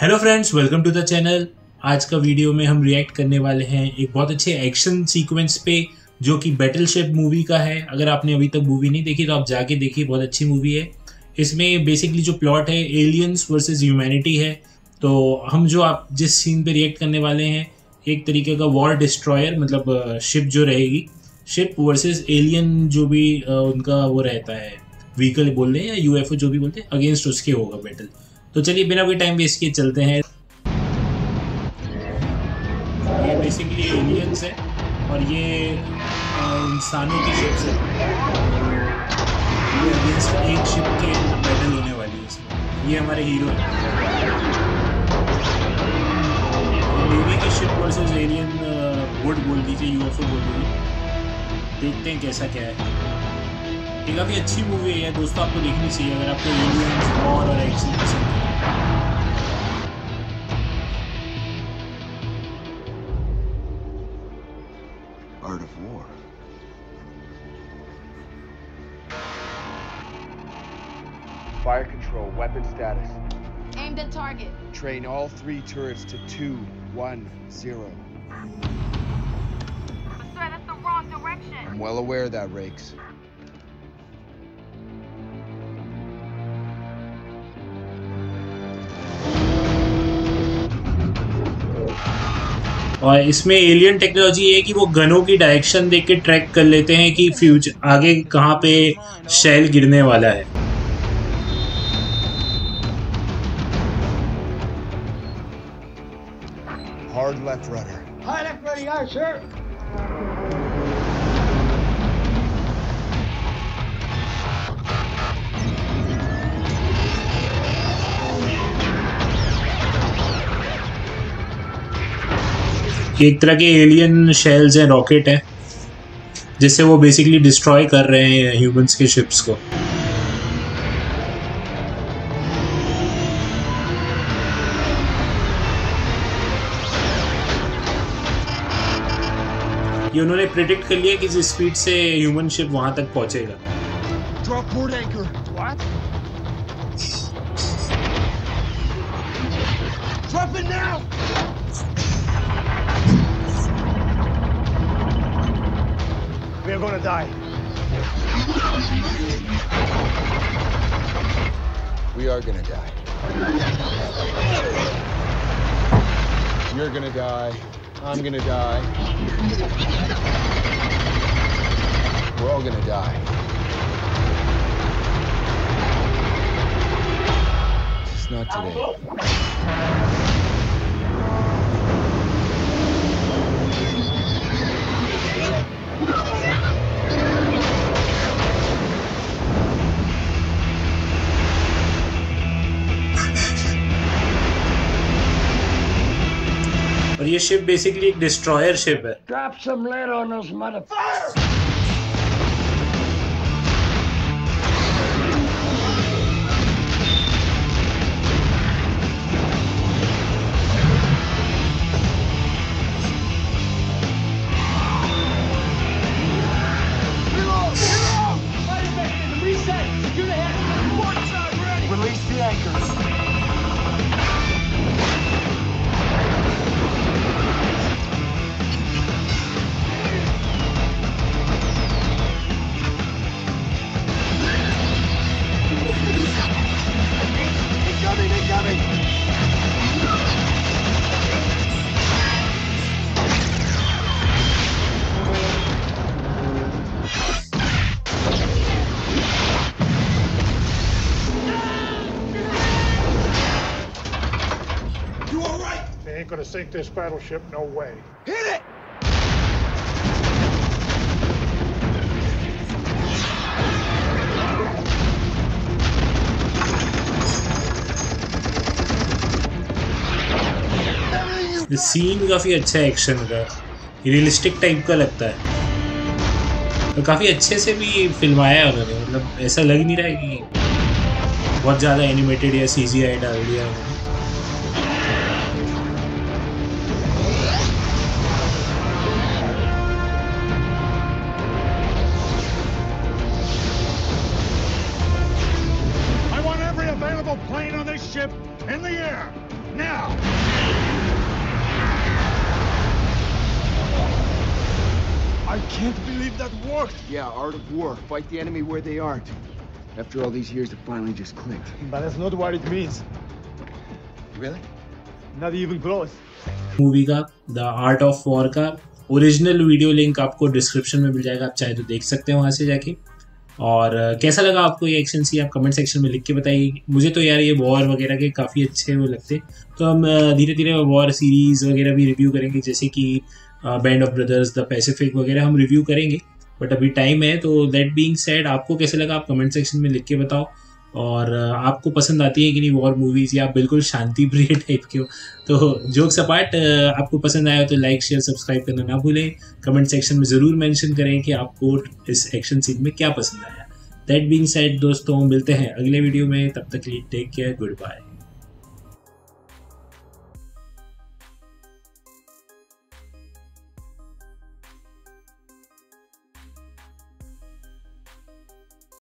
Hello friends, welcome to the channel. आज का video में हम रिएक्ट करने वाले हैं एक बहुत अच्छे एक्शन सीक्वेंस पे जो कि बैटलशिप मूवी का है। अगर आपने अभी तक मूवी नहीं देखी तो आप जाके देखिए, बहुत अच्छी मूवी है। इसमें बेसिकली जो प्लॉट है एलियंस वर्सेस ह्यूमैनिटी है। तो हम जो आप जिस सीन पे रिएक्ट करने वाले हैं एक तरीके का वॉर डिस्ट्रॉयर, मतलब शिप जो रहेगी, शिप वर्सेस एलियन जो भी उनका वो रहता है, व्हीकल बोल रहे हैं या UFO जो भी बोलते हैं, अगेंस्ट उसके होगा बैटल। तो चलिए बिना कोई टाइम वेस्ट किए चलते हैं। ये बेसिकली एलियंस है और ये इंसानों की शिप्स है। ये अगेंस्ट एक शिप के बैटल होने वाली है इसमें। ये हमारे हीरो है। नेवी की शिप वर्सेस एलियन बोट बोल दीजिए, UFO बोल दीजिए। देखते हैं कैसा क्या है। ये काफ़ी अच्छी मूवी है दोस्तों, आपको देखनी चाहिए अगर आपको एलियंस वॉर और एक्शन पसंद है। Art of war. Fire control, weapon status. Aimed at target. Train all 3 turrets to 210. The threat is the wrong direction. I'm well aware of that, Rakes. और इसमें एलियन टेक्नोलॉजी है कि वो गनों की direction देख के ट्रैक कर लेते हैं कि फ्यूचर आगे कहाँ पे शेल गिरने वाला है। Hard left rudder. High left rudder, yeah, sure. एक तरह के एलियन शेल्स हैं, रॉकेट हैं, जिससे वो बेसिकली डिस्ट्रॉय कर रहे हैं ह्यूमंस के शिप्स को। ये उन्होंने प्रेडिक्ट कर लिया कि जिस स्पीड से ह्यूमन शिप वहां तक पहुंचेगा। We're gonna die. We are gonna die. You're gonna die. I'm gonna die. We're all gonna die. It's not today. और ये शिप बेसिकली एक डिस्ट्रॉयर शिप है। Drop some lead on those motherfuckers! Release the anchors. Ain't gonna sink this battleship, no way. Hit it! The scene काफी अच्छा action का, realistic type का लगता है और काफी अच्छे से भी फिल्माया है उन्होंने। मतलब ऐसा लग नहीं रहा है कि बहुत ज्यादा एनिमेटेड या CGI डाल दिया उन्होंने। Plane on this ship in the air. now! I can't believe that worked! Yeah, Art of War. Fight the enemy where they aren't. After all these years, it finally just clicked. But that's not what it means. Really? Not even close. Movie का the art of war का original video link आपको description में मिल जाएगा, आप चाहे तो देख सकते हैं वहाँ से जाके। और कैसा लगा आपको ये एक्शन सीन, आप कमेंट सेक्शन में लिख के बताइए। मुझे तो यार ये वॉर वगैरह के काफ़ी अच्छे वो लगते, तो हम धीरे धीरे वॉर सीरीज़ वगैरह भी रिव्यू करेंगे, जैसे कि band of brothers, the Pacific वगैरह हम रिव्यू करेंगे, बट अभी टाइम है। तो दैट बीइंग सेड, आपको कैसे लगा आप कमेंट सेक्शन में लिख के बताओ, और आपको पसंद आती है कि नहीं वॉर मूवीज़, या आप बिल्कुल शांति प्रिय टाइप के हो। तो जोक्स अपार्ट, आपको पसंद आया तो लाइक शेयर सब्सक्राइब करना ना भूलें। कमेंट सेक्शन में ज़रूर मेंशन करें कि आपको इस एक्शन सीन में क्या पसंद आया। दैट बीइंग सेड दोस्तों, मिलते हैं अगले वीडियो में, तब तक के लिए टेक केयर, गुड बाय।